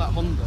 that Honda.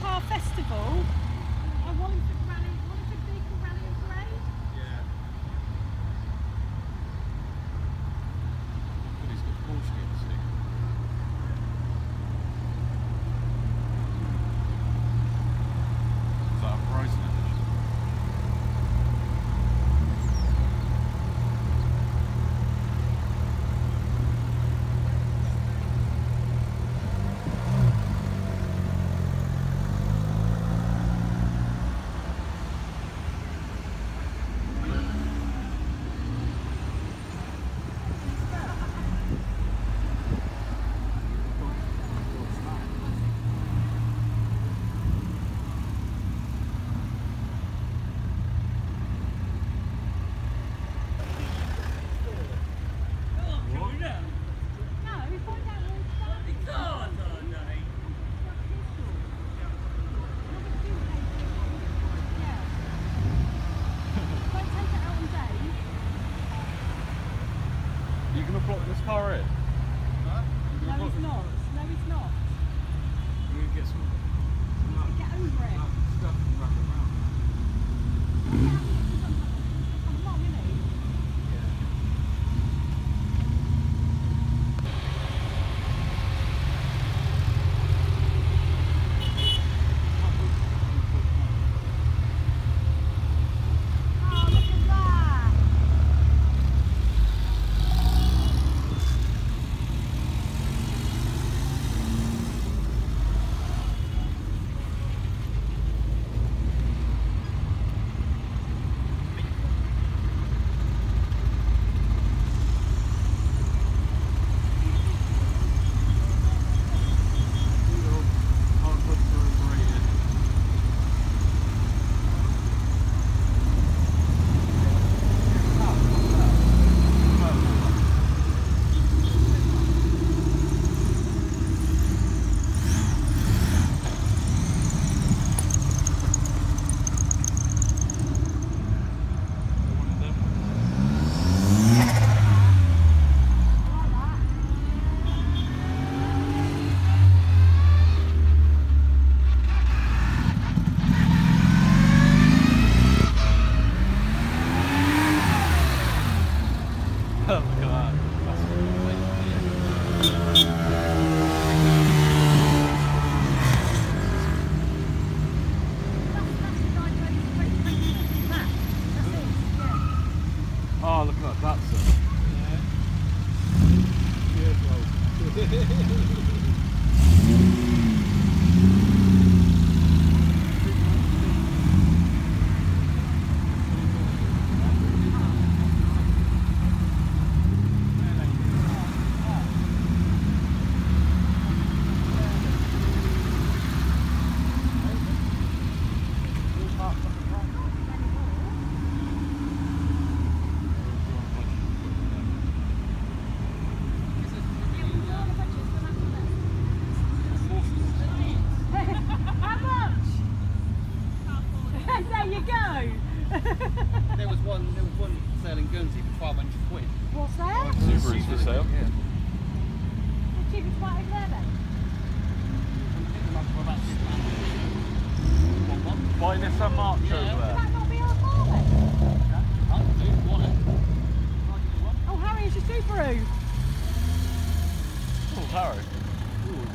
car festival, I wanted to rally, what is a big rally and parade? Yeah. But he's got Porsche here, see. Is that a Verizon edition? You gonna plot this car in? Huh? No, it's not. No, it's not. We're gonna get some. Get over it. Stuff and wrap it around. I'm not really. Oh, look at that, sir. Yeah. Cheers, bro. There was one sale in Guernsey for 1,200 quid. What's that? Subarus for sale. Yeah. The cheapest one over there then? Buy this Nissan March over there. Would that not be our car then? Can't do one. Oh, Harry, it's your Subaru. Oh, Harry. Ooh.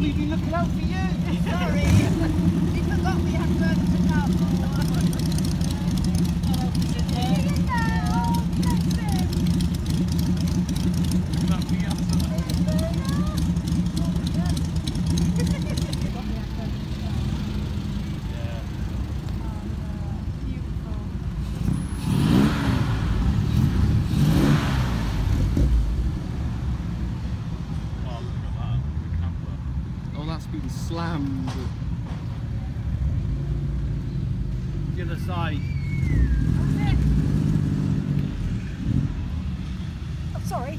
We've been looking out for you. Sorry. People thought we had furniture now. The other side. Oh, sorry.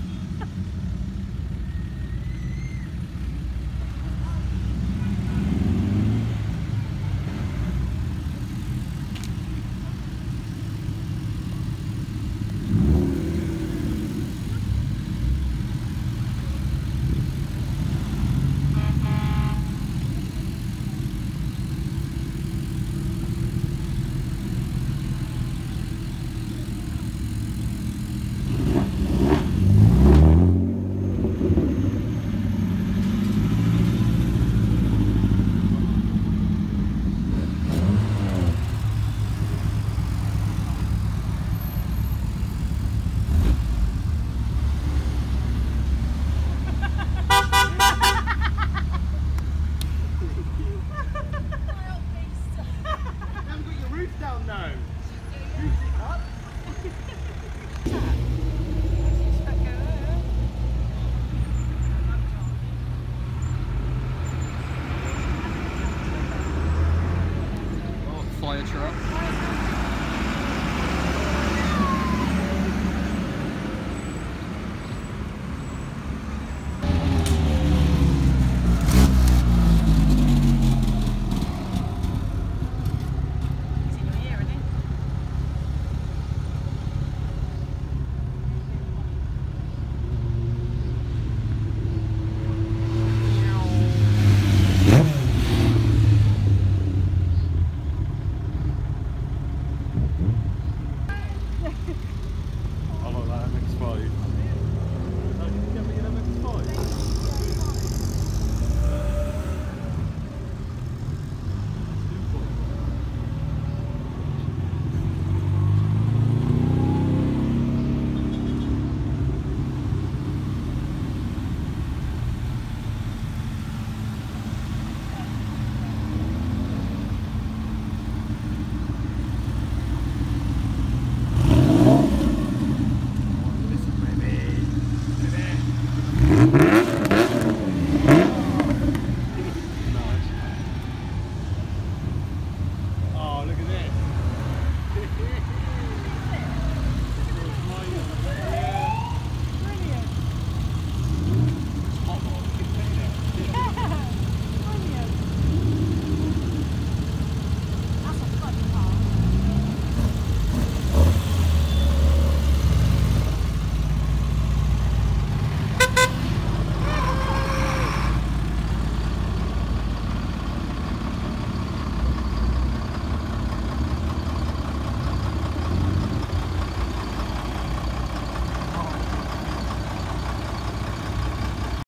Fire truck.